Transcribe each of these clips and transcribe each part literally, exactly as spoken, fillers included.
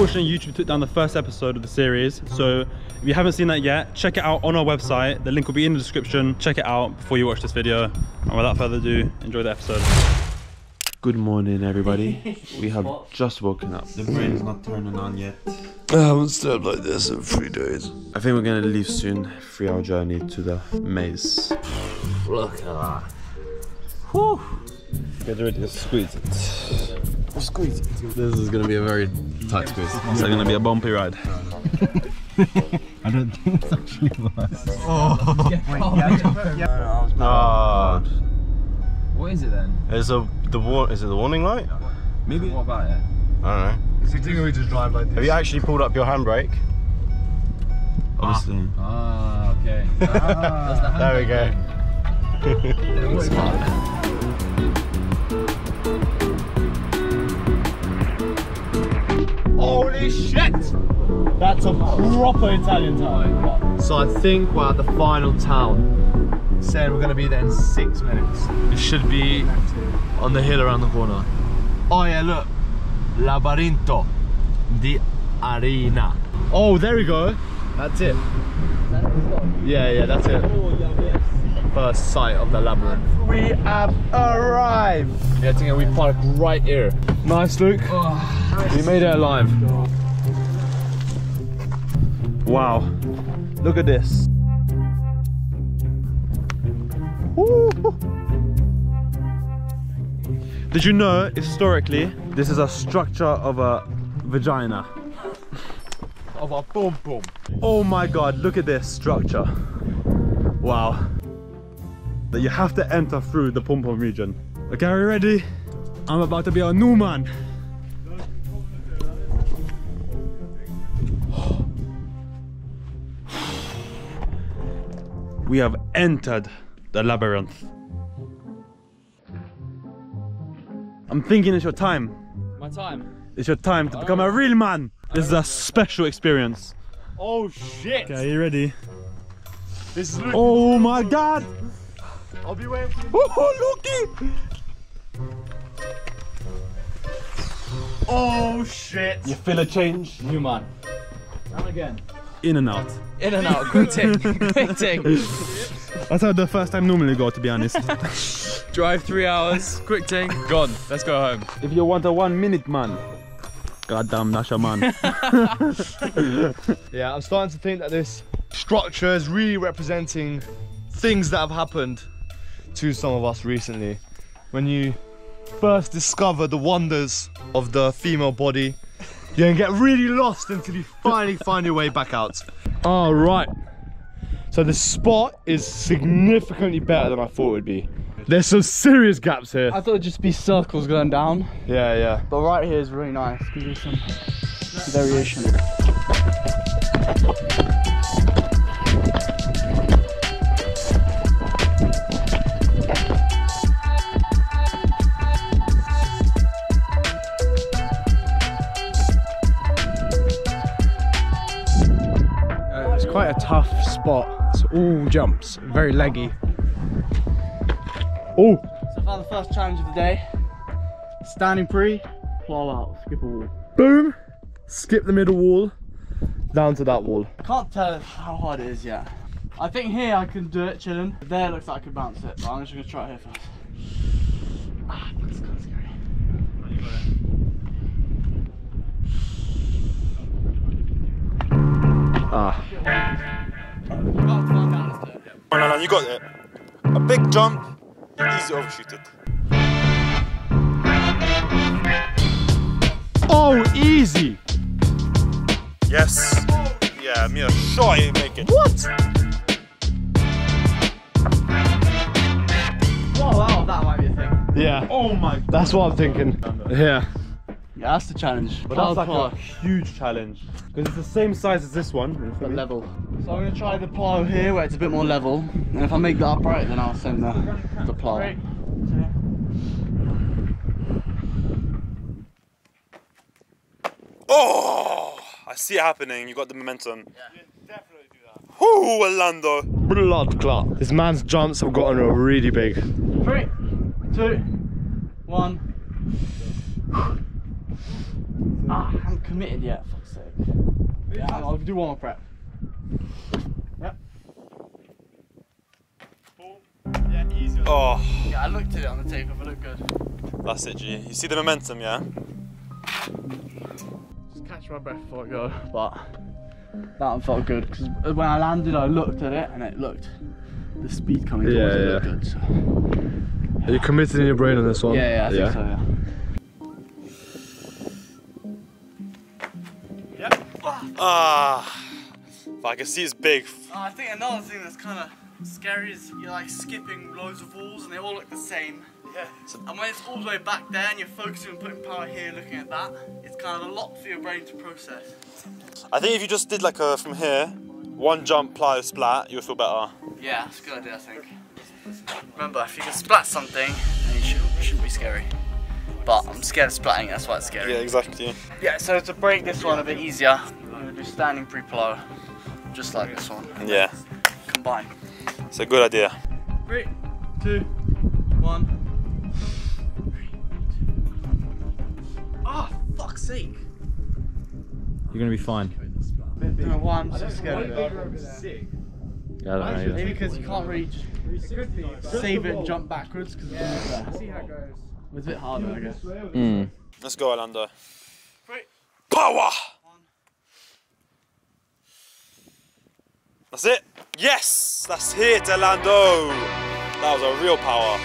Unfortunately, YouTube took down the first episode of the series, so if you haven't seen that yet, check it out on our website. The link will be in the description. Check it out before you watch this video. And without further ado, enjoy the episode. Good morning, everybody. We have just woken up. The brain's not turning on yet. I haven't slept like this in three days. I think we're gonna leave soon. Three hour journey to the maze. Look at that. Whew. Get ready to squeeze it. Squeeze it. This is gonna be a very tight squeeze. It's gonna be a bumpy ride. I don't think it's actually worse. Oh, wait, yeah, oh, God. What is it then? Is a the war is it the warning light? Maybe. What about it? I don't know. Is it doing we just drive like this? Have you actually pulled up your handbrake? Obviously. Ah, ah okay. Ah, the there we go. It's fun. Holy shit! That's a proper Italian town. So I think we're at the final town. Saying we're gonna be there in six minutes. It should be on the hill around the corner. Oh yeah, look. Labirinto di Arena. Oh, there we go. That's it. Yeah, yeah, that's it. First sight of the labyrinth. We have arrived. Yeah, I think we parked right here. Nice, Luke. Oh, nice. We made it alive. Wow. Look at this. Woo. Did you know, historically, this is a structure of a vagina? Of a boom boom. Oh my God, look at this structure. Wow. That you have to enter through the pom-pom region. Okay, are you ready? I'm about to be a new man. We have entered the labyrinth. I'm thinking it's your time. My time? It's your time to oh. become a real man. This is a special experience. Oh shit! Okay, are you ready? This is oh my God! I'll be waiting for you. Oh, looky! Oh, shit. You feel a change? New man. And again. In and out. In and out. Quick tick. Quick tick. That's how the first time normally go, to be honest. Drive three hours. Quick tick. Gone. Let's go home. If you want a one minute man. Goddamn, that's your man. Yeah, I'm starting to think that this structure is really representing things that have happened to some of us recently. When you first discover the wonders of the female body, you can get really lost until you finally find your way back out. All right, so the spot is significantly better than I thought it would be. There's some serious gaps here. I thought it'd just be circles going down. Yeah, yeah. But right here is really nice because there's some variation. Quite a tough spot. It's all jumps, very leggy. Oh! So far the first challenge of the day. Standing pre, fall out, skip a wall. Boom! Skip the middle wall, down to that wall. Can't tell how hard it is yet. I think here I can do it chilling. There it looks like I could bounce it, but I'm just gonna try it here first. Ah, that's kind of scary. Oh, you got it. Ah. No, no, no, you got it. A big jump, easy overshoot it. Oh, easy! Yes. Yeah, me are sure you make it. What? Wow, wow, that might be a thing. Yeah. Oh my. That's what I'm thinking. Yeah. Yeah, that's the challenge. But that's like a huge challenge. Because it's the same size as this one. But level. So I'm going to try the plow here where it's a bit more level. And if I make that upright, then I'll send the, the plow. Right. Oh! I see it happening. You got the momentum. Yeah. You definitely do that. Ooh, Orlando. Blood clot. This man's jumps have gotten really big. Three, two, one. Ah, I haven't committed yet, for fuck's sake. Yeah, I'll do one more prep. Yep. Oh. Yeah, I looked at it on the tape, but it looked good. That's it, G. You see the momentum, yeah? Just catch my breath before I go, but that one felt good because when I landed, I looked at it and it looked, the speed coming towards yeah, it yeah. looked good. So. Yeah. Are you committed in your brain on this one? Yeah, yeah, I yeah. think so, yeah. Ah, if I can see it's big. Uh, I think another thing that's kind of scary is you're like skipping loads of walls and they all look the same. Yeah. So, and when it's all the way back there and you're focusing and putting power here looking at that, it's kind of a lot for your brain to process. I think if you just did like a from here, one jump, plyo, splat, you'll feel better. Yeah, that's a good idea, I think. Remember, if you can splat something, then you should, it shouldn't be scary. But I'm scared of splatting, that's why it's scary. Yeah, exactly. Yeah, so to break this one a bit easier, do standing pre-plow, just like this one. Yeah. Combine. It's a good idea. Three, two, one. Ah, oh, fuck's sake! You're gonna be fine. I don't know why I'm so scared of it. Yeah, I don't know either. Maybe because you can't reach. Save it and jump backwards because yeah. it's it was a bit harder, I guess. Mm. Let's go, Orlando. Three. Power. That's it. Yes, that's it, Orlando. That was a real power.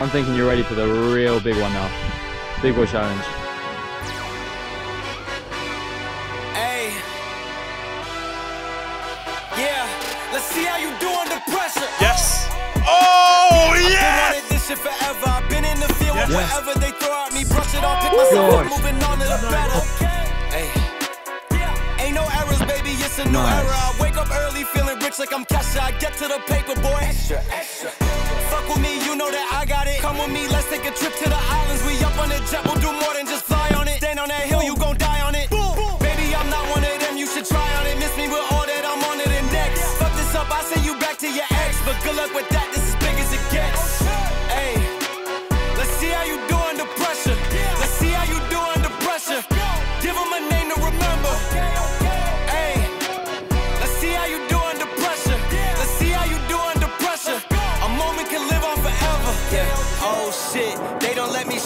I'm thinking you're ready for the real big one now. Big boy challenge. Hey. Yeah. Let's see how you do under pressure. Yes. Oh yeah. I've been wanting this shit forever. I've been in the field yes. wherever they throw at me. Brush it off, pick myself up, moving on to the better. Ain't no errors, baby, it's a new nice. era. I wake up early feeling rich like I'm Kesha. I get to the paper, boy. Extra, extra. Fuck with me, you know that I got it. Come with me, let's take a trip to the islands. We up on the jet, we'll do more than just fly on it. Stand on that hill, you gon' die on it. Boom. Boom. Baby, I'm not one of them, you should try on it. Miss me with all that, I'm on it and next. Fuck this up, I send you back to your ex. But good luck with that, this is big as it gets. Hey, let's see how you do under pressure. Let's see how you do under pressure. Give them a name to remember.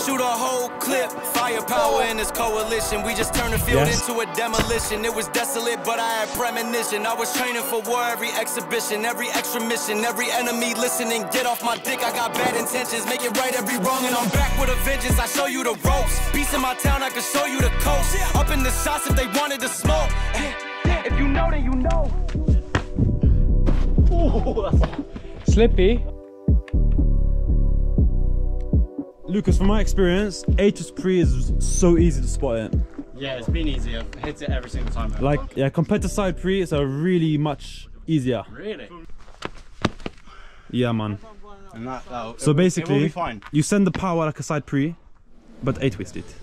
Shoot a whole clip, firepower in this coalition. We just turned the field yes. into a demolition. It was desolate, but I had premonition. I was training for war, every exhibition, every extra mission, every enemy listening. Get off my dick, I got bad intentions. Make it right, every wrong, and I'm back with a vengeance. I show you the ropes. Peace in my town, I can show you the coast. Up in the shots if they wanted to smoke. If you know, then you know. Ooh, that's slippy. Lucas, from my experience, A to three is so easy to spot it. Yeah, it's been easy. I've hit it every single time. Like, yeah, compared to side pre, it's a really much easier. Really? Yeah, man. And that, that'll, so it, basically, it will be fine. You send the power like a side pre, but A twist it.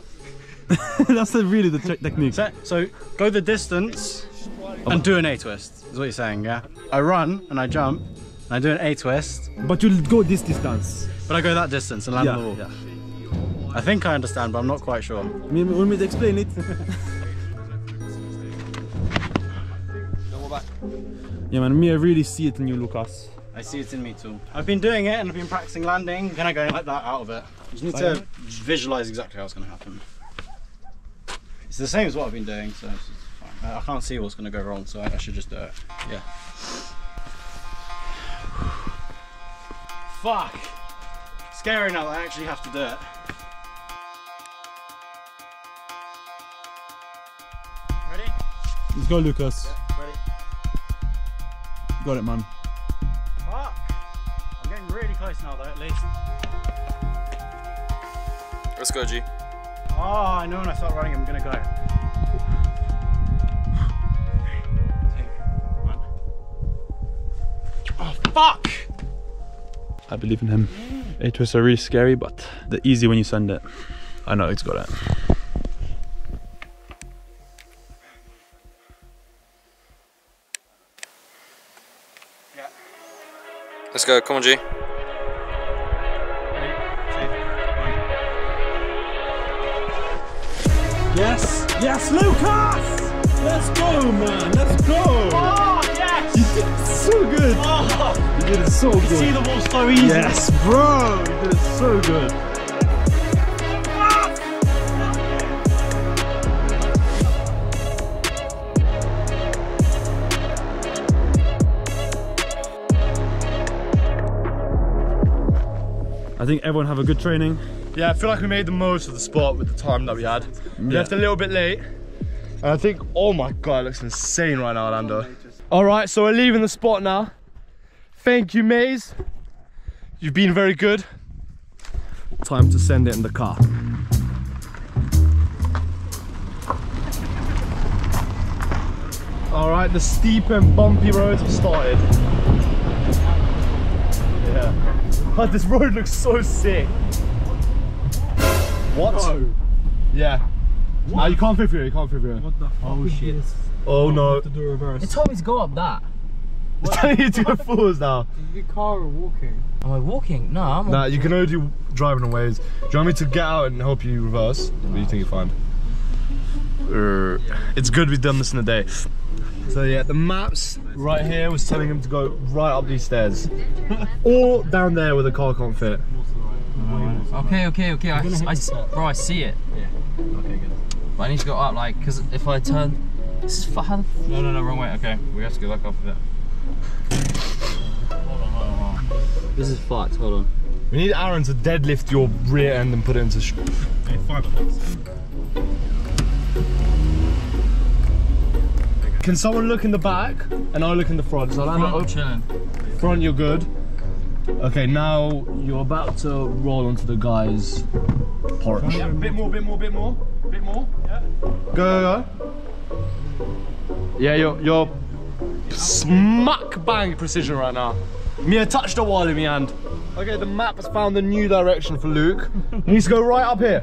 That's the, really the technique. So, so, go the distance and do an A twist, is what you're saying, yeah? I run and I jump and I do an A twist. But you'll go this distance. But I go that distance and land yeah, on the wall. Yeah. I think I understand, but I'm not quite sure. You want me to explain it? Yeah, man, me, I really see it in you, Lucas. I see it in me too. I've been doing it and I've been practicing landing, then I go like that out of it. You just need like to visualize exactly how it's going to happen. It's the same as what I've been doing, so it's fine. I can't see what's going to go wrong, so I should just do it. Yeah. Fuck! Scary now that I actually have to do it. Ready? Let's go, Lucas. Yeah, ready. Got it, man. Fuck! I'm getting really close now though, at least. Let's go, G. Oh, I know when I start running I'm gonna go. Two, one. Oh, fuck! I believe in him. Yeah. It was really scary, but the easy when you send it. I know it's got it. Yeah. Let's go, come on, G. Yes, yes, Lucas! Let's go, man, let's go! Oh, yes! You did it so good! Oh. You did it so good! You see the ball so easy! Yes, bro! You did it so good! I think everyone have a good training. Yeah, I feel like we made the most of the spot with the time that we had. We yeah. left a little bit late. And I think, oh my God, it looks insane right now, Orlando. All right, so we're leaving the spot now. Thank you, Maze. You've been very good. Time to send it in the car. All right, the steep and bumpy roads have started. Yeah. Oh, this road looks so sick. What? Oh. Yeah. What? Nah, you can't fit through, you can't fit through. What the fuck? Oh shit. This? Oh no. To do reverse. It told me to go up that. It's telling you to go forwards now. Did you do car or walking? Am I walking? No, I'm Nah, on. You can only do driving on Waze. Do you want me to get out and help you reverse? What do you think you find? Uh, it's good we've done this in a day. So yeah, the maps right here was telling him to go right up these stairs. Or down there where the car can't fit. Okay, okay, okay. I, I, bro, I see it. Yeah. Okay, good. But I need to go up, like, because if I turn, this is far. No, no, no, wrong way. Okay, we have to go back up there. This is fucked. Hold on. We need Aaron to deadlift your rear end and put it into. Okay, five minutes. Can someone look in the back and I look in the front? So I'm oh, chilling. Front, you're good. Okay, now you're about to roll onto the guy's porch. Yeah, bit more, bit more, bit more, bit more. Yeah. Go, go, go. Yeah, you're, you're smack bang precision right now. Mia touched a wall in my hand. Okay, the map has found a new direction for Luke. He needs to go right up here.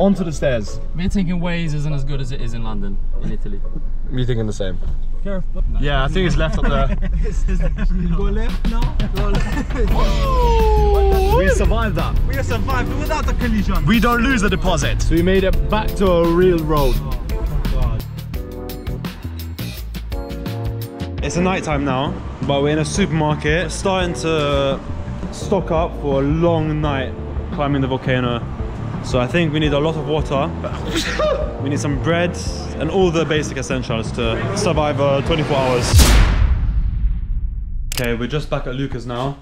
Onto the stairs. Me thinking Waze isn't as good as it is in London, in Italy. Me thinking the same. Careful. Yeah, I think it's left up there. Go left now. Go left. We survived that. We have survived without a collision. We don't lose the deposit. So we made it back to a real road. Oh, God. It's a night time now, but we're in a supermarket. We're starting to stock up for a long night climbing the volcano. So I think we need a lot of water, we need some bread and all the basic essentials to survive uh, twenty-four hours. Okay, we're just back at Luca's now.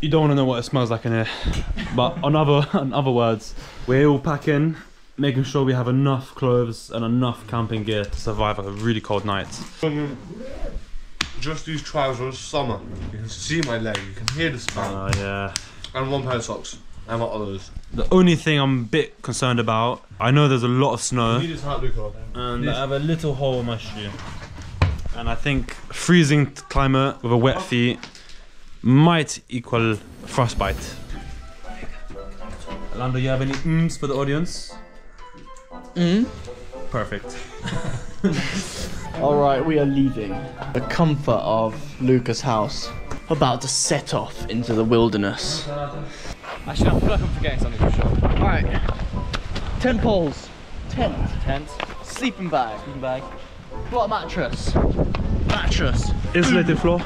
You don't want to know what it smells like in here. But on other, on other words, we're all packing, making sure we have enough clothes and enough camping gear to survive a really cold night. Just these trousers, summer. You can see my leg, you can hear the smell. Oh, yeah. And one pair of socks. And what others? The only thing I'm a bit concerned about, I know there's a lot of snow. You just had Luca. And I have a little hole in my shoe. And I think freezing climate with a wet feet might equal frostbite. Orlando, you have any mms for the audience? Mm? Perfect. Alright, we are leaving the comfort of Luca's house. About to set off into the wilderness. Actually, I feel like I'm forgetting something for sure. Alright. Tent poles. Tent. Tent. Sleeping bag. Sleeping bag. What a mattress. Mattress. Insulated floor.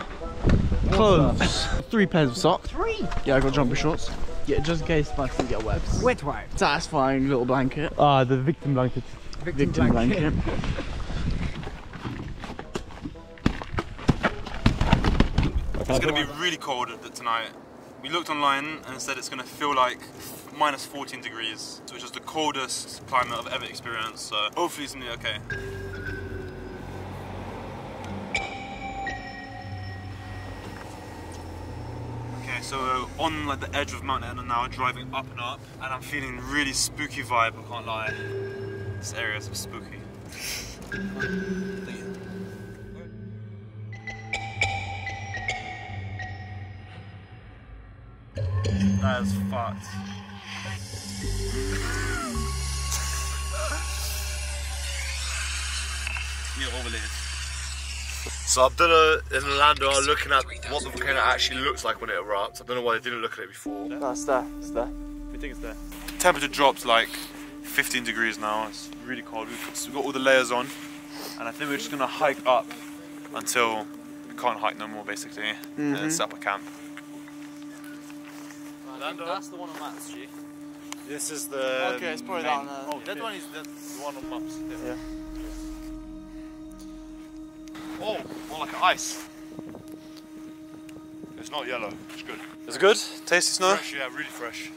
Clothes. Three pairs of socks. Three? Yeah, I got jumper shorts. Yeah, just in case my feet get wet. Wet wipe. Satisfying little blanket. Ah, uh, the victim blanket. Victim, victim blanket. blanket. It's going to be really cold tonight. We looked online and it said it's going to feel like minus fourteen degrees, which is the coldest climate I've ever experienced, so hopefully it's going to be okay. Okay, so we're on like the edge of Mount Etna now, driving up and up, and I'm feeling really spooky vibe, I can't lie. This area is spooky. That is fucked. You overlive. So Abdullah and Orlando are looking at what the volcano actually looks like when it erupts. I don't know why they didn't look at it before. No, it's there. It's there. We think it's there. Temperature drops like fifteen degrees now, it's really cold. We've got all the layers on, and I think we're just gonna hike up until we can't hike no more, basically, mm-hmm. and then set up a camp. Well, that's the one on maps, G. This is the. Okay, it's probably down there. Oh, that one is that the one on maps. Yeah. Oh, more like ice. It's not yellow, it's good. Is it good? Tasty snow? Fresh, yeah, really fresh.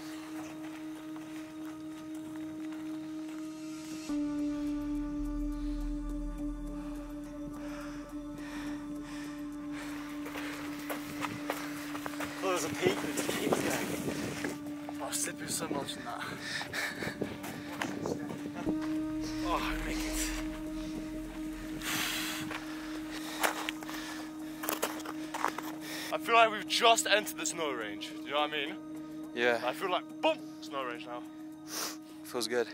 Oh, there's a peak with the peak thing. Oh, I'm slipping so much in that. Oh, I make it. I feel like we've just entered the snow range, do you know what I mean? Yeah. I feel like, boom, snow range now. Feels good.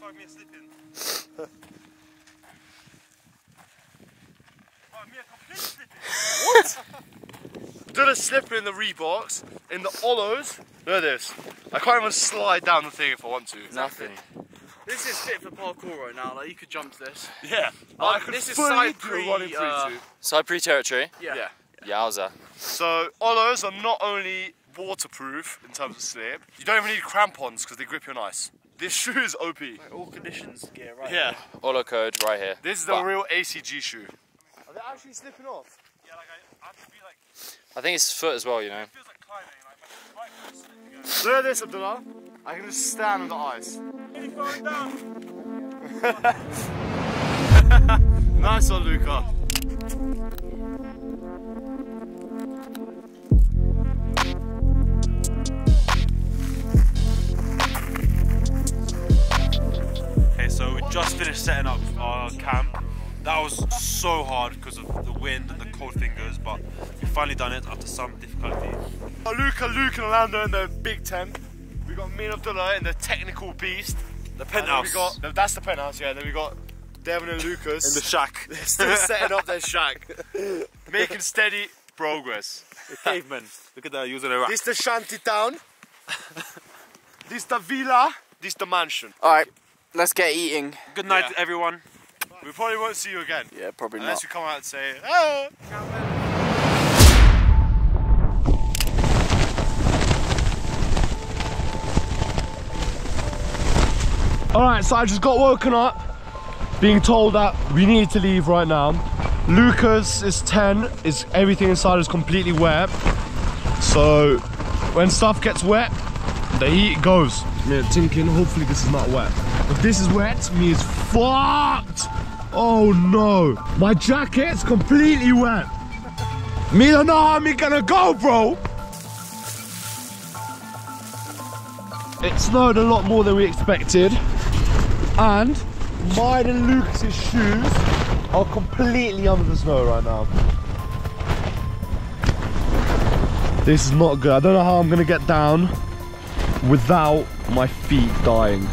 Fuck me, slipping. Fuck me, complete slipping. What? Did a slip in the Reeboks, in the Ollos. Look at this. I can't even slide down the thing if I want to. Nothing. This is fit for parkour right now, like you could jump to this. Yeah. Like, this is side pre, uh, side pre territory? Yeah. yeah. Yowza. So, Ollos are not only waterproof in terms of slip, you don't even need crampons because they grip you on ice. This shoe is O P. Like all conditions gear right yeah. here. Ollo code right here. This is the but real A C G shoe. Are they actually slipping off? Yeah, like I, I have to be like... I think it's foot as well, you know. It feels like climbing, like my right foot's slipping. Look at this, Abdullah. I can just stand on the ice. Really going down. Nice one, Luca. So we just finished setting up our camp. That was so hard because of the wind and the cold fingers, but we finally done it after some difficulty. Luca, Luke and Orlando in the big tent. We got me and Abdullah in the technical beast. The penthouse. We got, no, that's the penthouse, yeah. Then we got Devon and Lucas. In the shack. They're still setting up their shack. Making steady progress. The cavemen. Look at that, using a rack. This is the shanty town. This is the villa. This is the mansion. Alright. Let's get eating. Good night yeah. everyone. We probably won't see you again. Yeah, probably Unless not. Unless you come out and say, oh! Alright, so I just got woken up, being told that we need to leave right now. Lucas is ten, is everything inside is completely wet. So, when stuff gets wet, the heat goes. Yeah, thinking, hopefully this is not wet. If this is wet, me is fucked. Oh no, my jacket's completely wet. Me don't know how me gonna go, bro. It snowed a lot more than we expected, and mine and Lucas's shoes are completely under the snow right now. This is not good. I don't know how I'm gonna get down without my feet dying.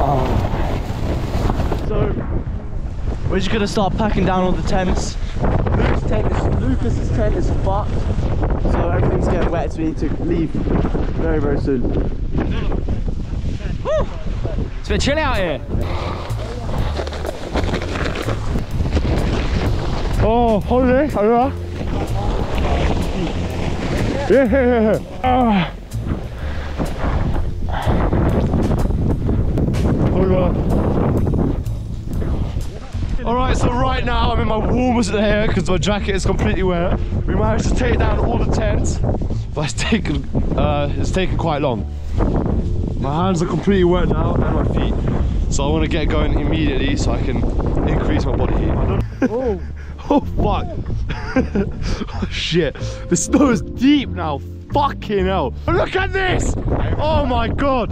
Oh. So we're just gonna start packing down all the tents. Luke's tent is, Lucas's tent is fucked, so everything's getting wet, so we need to leave very very soon. Woo! It's a bit chilly out here. Oh, holiday, hello. Yeah, yeah, yeah. Ah. Alright, so right now I'm in my warmest hair because my jacket is completely wet. We managed to take down all the tents, but it's taken, uh, it's taken quite long. My hands are completely wet now and my feet, so I want to get going immediately so I can increase my body heat. Oh. Oh fuck! Oh shit! The snow is deep now. Fucking hell! Look at this! Oh my god!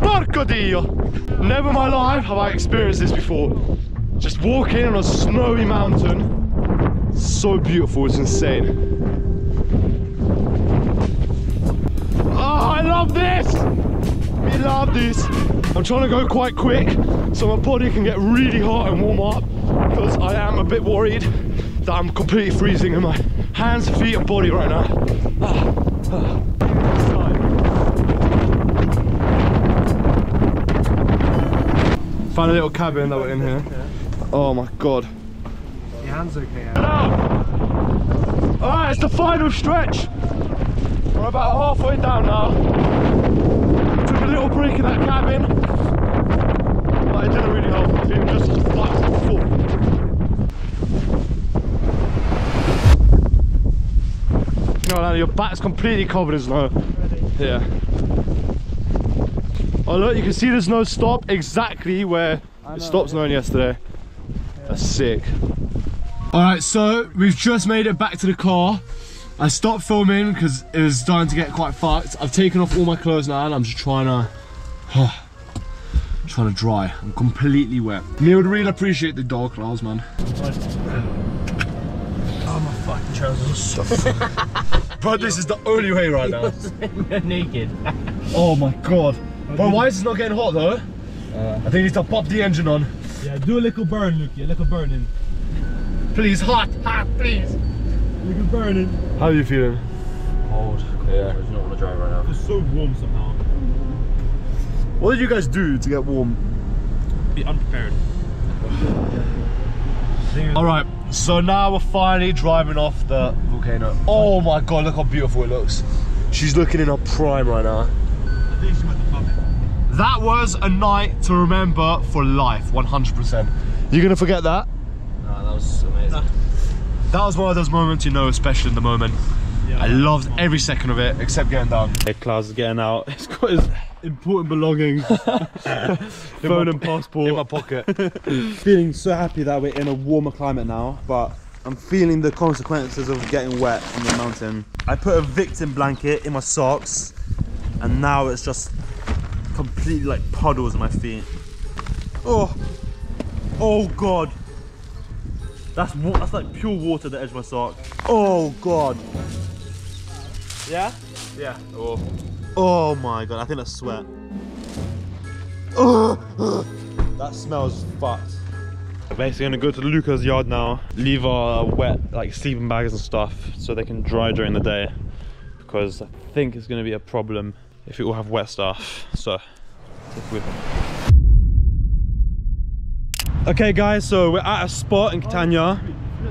Porco Dio! Never in my life have I experienced this before. Just walking on a snowy mountain. It's so beautiful. It's insane. Oh, I love this! We love this. I'm trying to go quite quick so my body can get really hot and warm up. Because I am a bit worried that I'm completely freezing and my hands, feet and body right now. Ah, ah. Found a little cabin that we're in here. Oh my god. Your hand's okay. Alright, it's the final stretch. We're about halfway down now. Took a little break in that cabin, but it didn't really help. It was just flat full. You know, Anna, your back's completely covered in snow. Ready? Yeah. Oh look, you can see the snow stop exactly where know, it stopped snowing yesterday. Yeah. That's sick. Alright, so we've just made it back to the car. I stopped filming because it was starting to get quite fucked. I've taken off all my clothes now and I'm just trying to, oh, trying to dry. I'm completely wet. Me would really appreciate the dark clouds, man. Oh, my fucking trousers are so fucked. Bro, this is the only way right now. You're naked. Oh my god. Bro, why is this not getting hot though? Uh, I think it's to pop the engine on. Yeah, do a little burn, Luki, a little burning. Please, hot, hot, please. You're burning. How are you feeling? Cold. Yeah. I do not want to drive right now. It's so warm somehow. What did you guys do to get warm? Be unprepared. Alright, so now we're finally driving off the volcano. Oh my god, look how beautiful it looks. She's looking in her prime right now. I think she might have popped it. That was a night to remember for life, one hundred percent. You're going to forget that? No, that was amazing. Nah. That was one of those moments, you know, especially in the moment. Yeah, I loved every second of it, except getting down. Hey, Klaus is getting out. He's got his important belongings. Phone and passport. In my pocket. Feeling so happy that we're in a warmer climate now, but I'm feeling the consequences of getting wet on the mountain. I put a victim blanket in my socks, and now it's just completely like puddles on my feet. Oh, oh God. That's, that's like pure water at the edge of my sock. Oh god. Yeah? Yeah. Oh, oh my god, I think that's sweat. Oh, oh. That smells fucked. We're basically gonna go to Luca's yard now, leave our wet like sleeping bags and stuff so they can dry during the day. Because I think it's gonna be a problem if it will have wet stuff. So take it with me. Okay guys, so we're at a spot in Catania.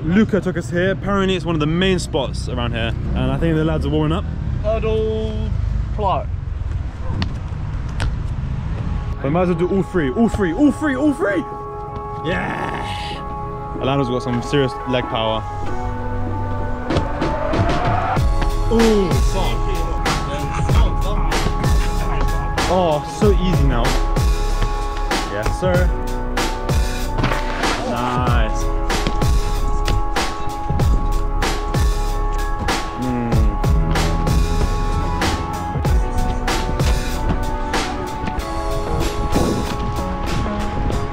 Luca took us here. Apparently it's one of the main spots around here. And I think the lads are warming up. Hurdle plot. We might as well do all three, all three, all three, all three! Yeah! Alano's got some serious leg power. Ooh, fuck. Oh, so easy now. Yes sir. Nice. Mm.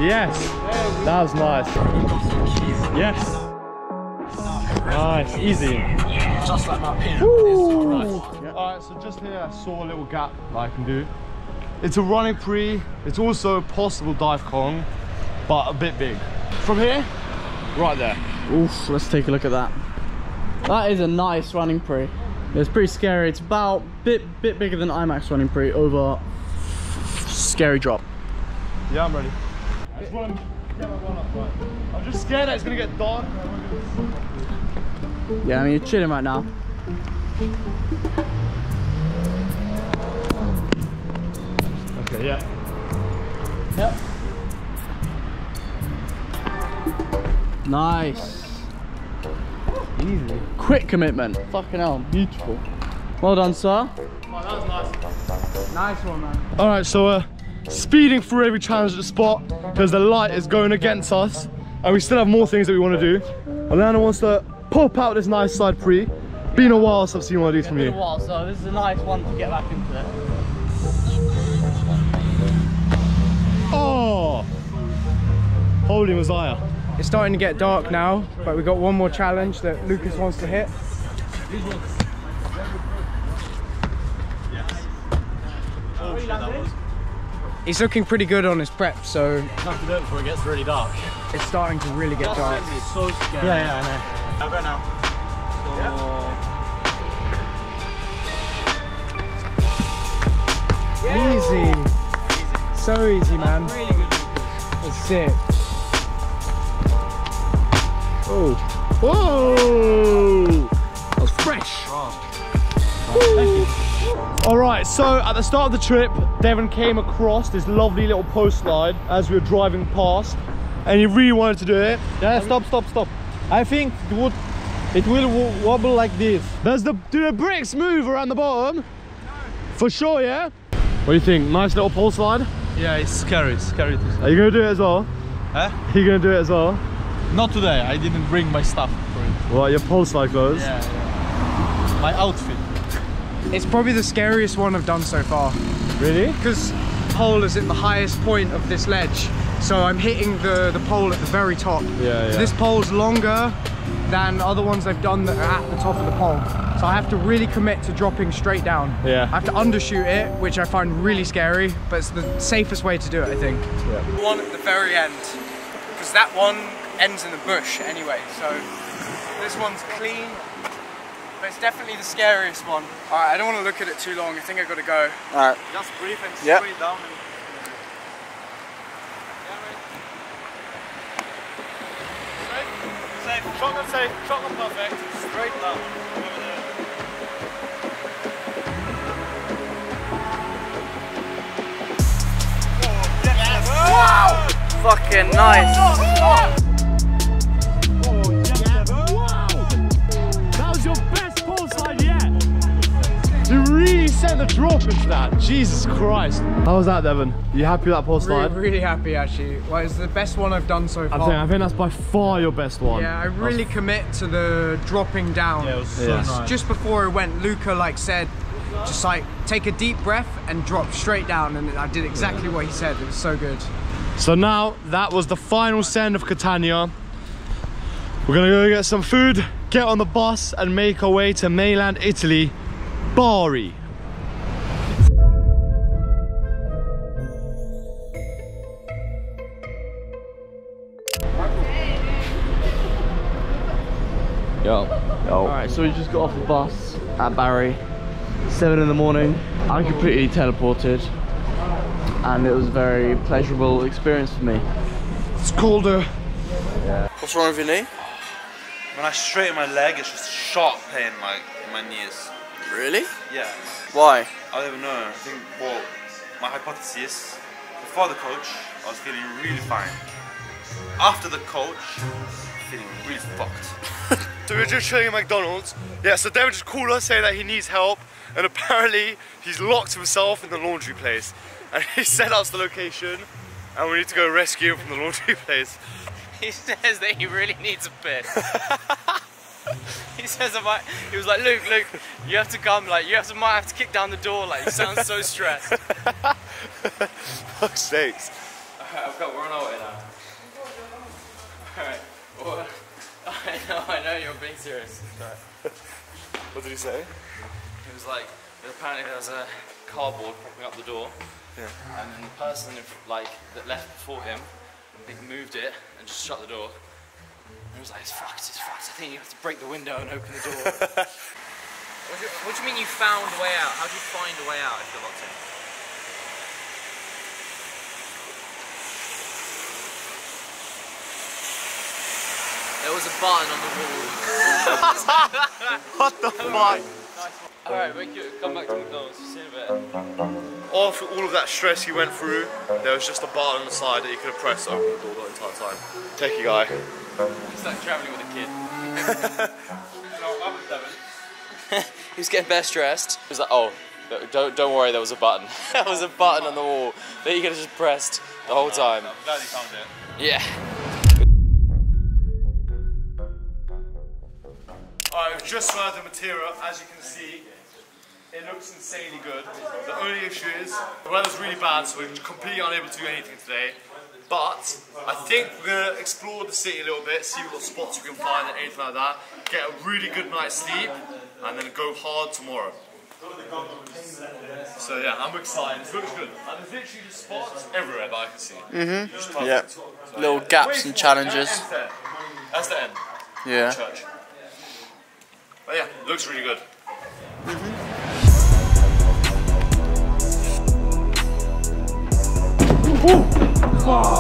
Yes. That was nice. Yes. Nice. Easy. Just like my pin. Alright, so just here I saw a little gap that I can do. It's a running pre. It's also a possible dive con, but a bit big. From here, right there. Oof, let's take a look at that. That is a nice running pre. It's pretty scary. It's about a bit, bit bigger than IMAX running pre over scary drop. Yeah, I'm ready. I just want to get my run up, right? I'm just scared that it's going to get dark. Yeah, I mean, you're chilling right now. Okay, yeah. Yep. Yeah. Nice. Easy. Quick commitment. Fucking hell, beautiful. Well done, sir. Oh, that was nice. Nice one, man. All right, so we're speeding through every challenge at the spot because the light is going against us and we still have more things that we want to do. Alana wants to pop out this nice side pre. Been a while since I've seen one of these from you. Been a while, so this is a nice one to get back into it. Oh! Holy Messiah. It's starting to get dark now, but we've got one more challenge that Lucas wants to hit. He's looking pretty good on his prep, so... You have to do it before it gets really dark. It's starting to really get dark. It's so scary. Yeah, yeah, I know. I'll go now. Yeah. Yeah. Easy. Easy. So easy, man. That's really good. That's it. Oh. Whoa! That was fresh. Right. Alright, so at the start of the trip, Devon came across this lovely little post slide as we were driving past, and he really wanted to do it. Yeah, stop, stop, stop. I think it would, it will wobble like this. Does the do the bricks move around the bottom? No. For sure, yeah. What do you think? Nice little pole slide. Yeah, it's scary. It's scary. To Are you gonna do it as well? Huh? Are you gonna do it as well? Not today. I didn't bring my stuff for it. Well, your pole slide clothes. Yeah, yeah. My outfit. It's probably the scariest one I've done so far. Really? Because the pole is at the highest point of this ledge. So I'm hitting the, the pole at the very top. Yeah, yeah. So this pole's longer than other ones I've done that are at the top of the pole. So I have to really commit to dropping straight down. Yeah. I have to undershoot it, which I find really scary, but it's the safest way to do it, I think. Yeah. The one at the very end, because that one ends in the bush anyway. So this one's clean, but it's definitely the scariest one. All right, I don't want to look at it too long. I think I've got to go. All right. Just breathe and yep. Straight down. And shotgun safe, shotgun perfect, straight down, over there. Oh, yes. Yes. Wow! Fucking Whoa. Nice! Oh, yes. Yes. Wow! That was your best pole slide yet! You really sent the drop into that, Jesus Christ! How was that, Devon? You happy with that pole slide? Really, really happy, actually. Well, it's the best one I've done so far. I think, I think that's by far your best one. Yeah, I really that's... commit to the dropping down. Yeah, it was so yes. nice. Just before I went, Luca like said, just like take a deep breath and drop straight down, and I did exactly yeah. what he said. It was so good. So now that was the final send of Catania. We're gonna go get some food, get on the bus, and make our way to mainland Italy, Bari. Yo. Yo. Alright, so we just got off the bus at Bari, seven in the morning. I'm completely teleported, and it was a very pleasurable experience for me. It's colder. Yeah. What's wrong with your knee? When I straighten my leg, it's just sharp pain in my, in my knees. Really? Yeah. Why? I don't know. I think, well, my hypothesis, before the coach, I was feeling really fine. After the coach, feeling really fucked. So we were just chilling at McDonald's. Yeah, so Devon just called us saying that he needs help, and apparently he's locked himself in the laundry place. And he sent us the location, and we need to go rescue him from the laundry place. He says that he really needs a piss. He says, I might, he was like, Luke, Luke, you have to come, like, you have to, might have to kick down the door, like, you sound so stressed. Fuck's sakes. Alright, I've got, we're on our way now. Alright. Well, I know, I know you're being serious. Right. What did he say? He was like, apparently there was a cardboard propping up the door, yeah. And then the person like that left before him, they moved it and just shut the door. And he was like, it's fucked, it's fucked. I think you have to break the window and open the door. What, do you, what do you mean you found a way out? How do you find a way out if you're locked in? There was a button on the wall. What the fuck? Nice. Alright, we can come back to McDonald's, see you in a bit. After all of that stress you went through, there was just a button on the side that you could have pressed to open the door the entire time. Take a guy. It's like travelling with a kid. He was getting best dressed. He was like, oh, don't, don't worry, there was a button. There was a button on the wall that you could have just pressed the whole time. I'm glad he found it. Yeah. I've just learned the material, as you can see, it looks insanely good. The only issue is the weather's really bad, so we're completely unable to do anything today. But I think we're going to explore the city a little bit, see what spots we can find and anything like that, get a really good night's sleep, and then go hard tomorrow. So yeah, I'm excited. It looks good. And there's literally just spots everywhere that I can see. Mm-hmm. Yeah. So, little yeah. gaps and challenges. That's the end. Yeah. Church. But yeah, it looks really good. Mm-hmm. Ooh. Oh.